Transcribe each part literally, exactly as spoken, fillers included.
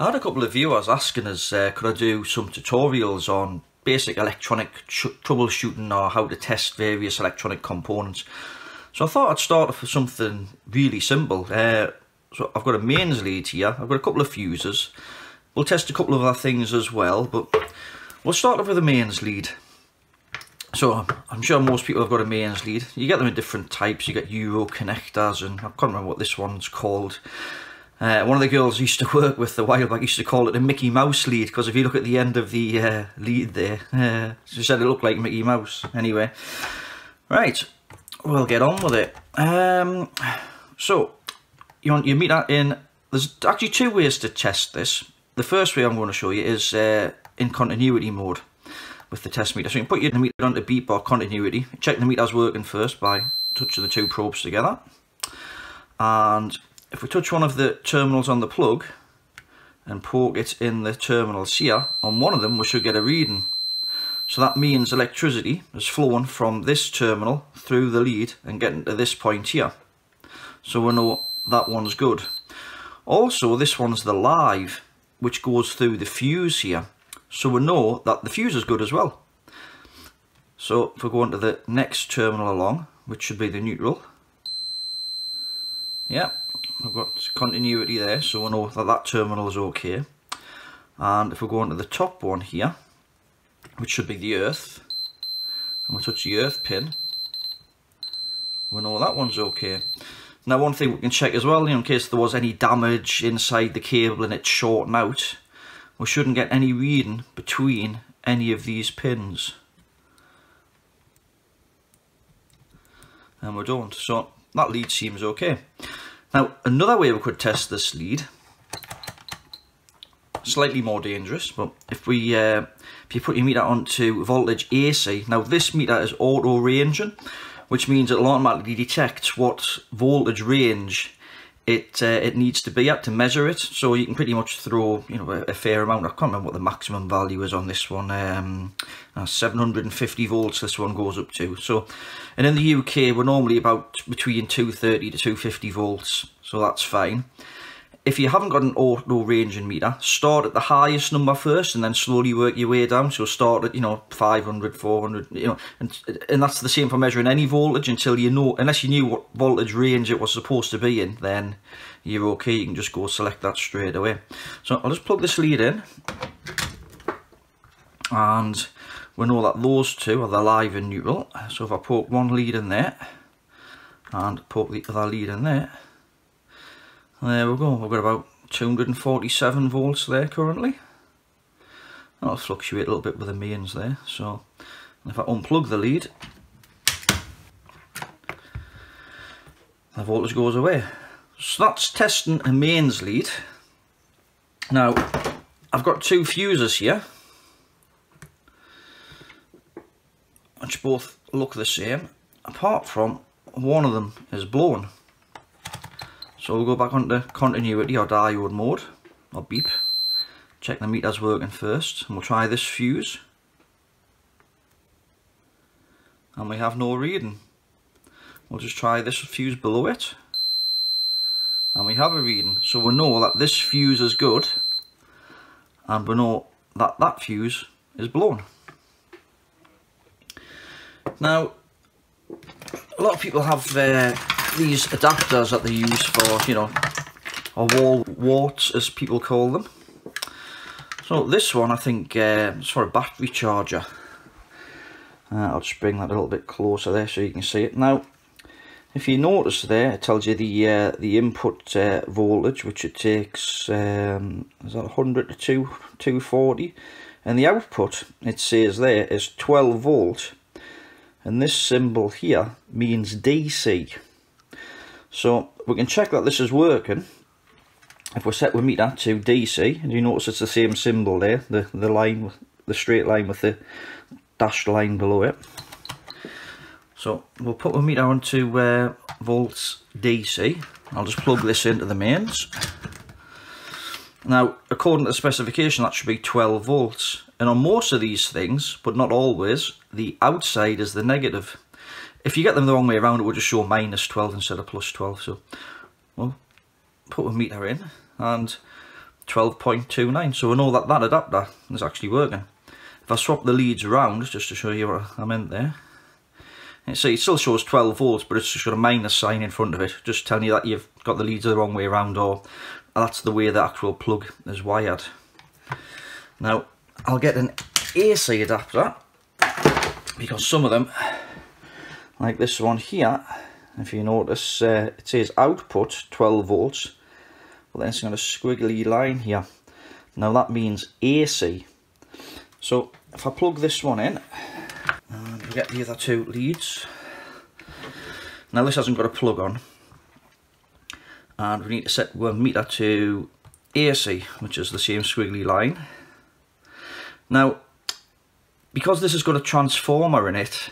I had a couple of viewers asking us, uh, could I do some tutorials on basic electronic troubleshooting or how to test various electronic components. So I thought I'd start off with something really simple. Uh, so I've got a mains lead here, I've got a couple of fuses. We'll test a couple of other things as well, but we'll start off with a mains lead. So I'm sure most people have got a mains lead. You get them in different types, you get Euro connectors, and I can't remember what this one's called. Uh, one of the girls I used to work with a while back used to call it a Mickey Mouse lead, because if you look at the end of the uh, lead there, uh, she said it looked like Mickey Mouse. Anyway, right, we'll get on with it. Um, so you want you meet that in. There's actually two ways to test this. The first way I'm going to show you is uh, in continuity mode with the test meter. So you can put your meter onto beep or continuity. Check the meter's working first by touching the two probes together, and if we touch one of the terminals on the plug and poke it in the terminals here, on one of them we should get a reading. So that means electricity is flowing from this terminal through the lead and getting to this point here. So we know that one's good. Also, this one's the live, which goes through the fuse here. So we know that the fuse is good as well. So if we go on to the next terminal along, which should be the neutral. Yeah. We've got continuity there, so we know that that terminal is okay. And if we go on to the top one here, which should be the earth, and we touch the earth pin, we know that one's okay. Now, one thing we can check as well, you know, in case there was any damage inside the cable and it's shorting out, we shouldn't get any reading between any of these pins. And we don't, so that lead seems okay. Now, another way we could test this lead, slightly more dangerous, but if we uh, if you put your meter onto voltage A C, now this meter is auto ranging, which means it'll automatically detect what voltage range it uh, it needs to be at to measure it. So you can pretty much throw, you know, a, a fair amount. I can't remember what the maximum value is on this one. Um, uh, seven hundred and fifty volts this one goes up to. So, and in the U K we're normally about between two thirty to two fifty volts, so that's fine. If you haven't got an auto ranging meter, start at the highest number first and then slowly work your way down. So start at, you know, five hundred, four hundred, you know, and, and that's the same for measuring any voltage until you know, unless you knew what voltage range it was supposed to be in, then you're okay. You can just go select that straight away. So I'll just plug this lead in, and we know that those two are the live and neutral. So if I poke one lead in there and poke the other lead in there, there we go, we've got about two hundred and forty-seven volts there currently. That'll fluctuate a little bit with the mains there. So if I unplug the lead, the voltage goes away. So that's testing a mains lead. Now, I've got two fuses here, which both look the same, apart from one of them is blown. So we'll go back onto continuity or diode mode, or beep. Check the meter's working first, and we'll try this fuse. And we have no reading. We'll just try this fuse below it. And we have a reading. So we know that this fuse is good, and we know that that fuse is blown. Now, a lot of people have their Uh, these adapters that they use for, you know, or wall warts as people call them. So this one I think uh, is for a battery charger. Uh, I'll just bring that a little bit closer there so you can see it. Now, if you notice there, it tells you the uh, the input uh, voltage, which it takes, um, is that one hundred to two forty, and the output, it says there, is twelve volt, and this symbol here means D C. So we can check that this is working if we set the meter to D C, and you notice it's the same symbol there, the, the line, the straight line with the dashed line below it. So we'll put the meter onto uh, volts D C. I'll just plug this into the mains. Now, according to the specification, that should be twelve volts, and on most of these things, but not always, the outside is the negative. If you get them the wrong way around, it will just show minus twelve instead of plus twelve. So, well, put a meter in, and twelve point two nine. So we know that that adapter is actually working. If I swap the leads around, just to show you what I meant there, you see it still shows twelve volts, but it's just got a minus sign in front of it, just telling you that you've got the leads the wrong way around, or that's the way the actual plug is wired. Now, I'll get an A C adapter, because some of them, like this one here, if you notice, uh, it says output twelve volts, but then it's got a squiggly line here. Now that means A C. So if I plug this one in, and we get the other two leads. Now this hasn't got a plug on, and we need to set one meter to A C, which is the same squiggly line. Now, because this has got a transformer in it,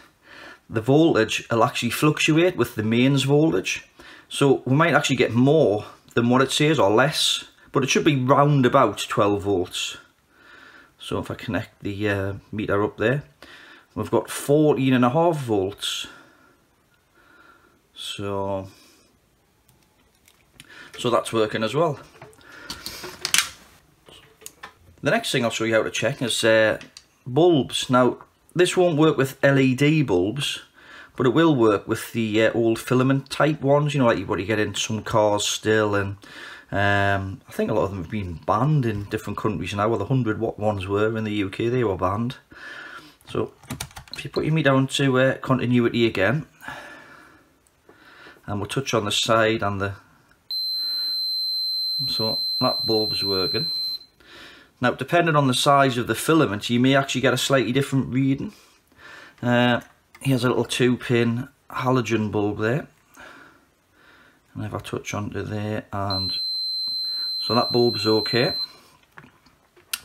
the voltage will actually fluctuate with the mains voltage. So we might actually get more than what it says, or less, but it should be round about twelve volts. So if I connect the uh, meter up there, we've got fourteen and a half volts. So, so that's working as well. The next thing I'll show you how to check is uh, bulbs. Now, this won't work with L E D bulbs, but it will work with the uh, old filament type ones, you know, like what you get in some cars still, and um, I think a lot of them have been banned in different countries now. Well, the one hundred watt ones were in the U K, they were banned. So if you put your meter down to uh, continuity again, and we'll touch on the side and the, so that bulb's working. Now, depending on the size of the filament, you may actually get a slightly different reading. Uh, here's a little two-pin halogen bulb there. And if I touch onto there, and so that bulb's okay.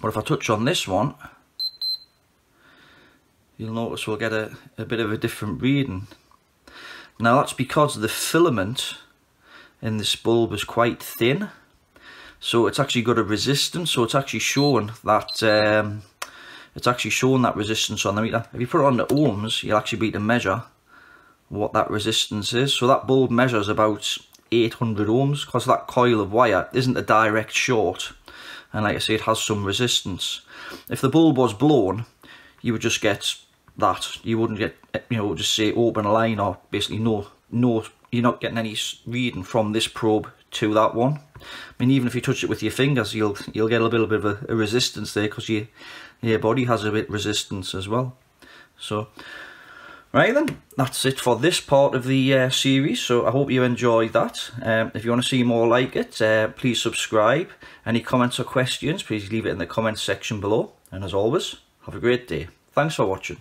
But if I touch on this one, you'll notice we'll get a, a bit of a different reading. Now, that's because the filament in this bulb is quite thin. So it's actually got a resistance, so it's actually showing that um, it's actually showing that resistance on the meter. If you put it on the ohms, you'll actually be able to measure what that resistance is. So that bulb measures about eight hundred ohms, because that coil of wire isn't a direct short, and like I say, it has some resistance. If the bulb was blown, you would just get that. You wouldn't get, you know, just say open line, or basically no, no, you're not getting any reading from this probe to that one. I mean, even if you touch it with your fingers, you'll you'll get a little bit of a, a resistance there, because your your body has a bit resistance as well. So, right then, that's it for this part of the uh, series. So I hope you enjoyed that. Um, if you want to see more like it, uh, please subscribe. Any comments or questions, please leave it in the comments section below. And as always, have a great day. Thanks for watching.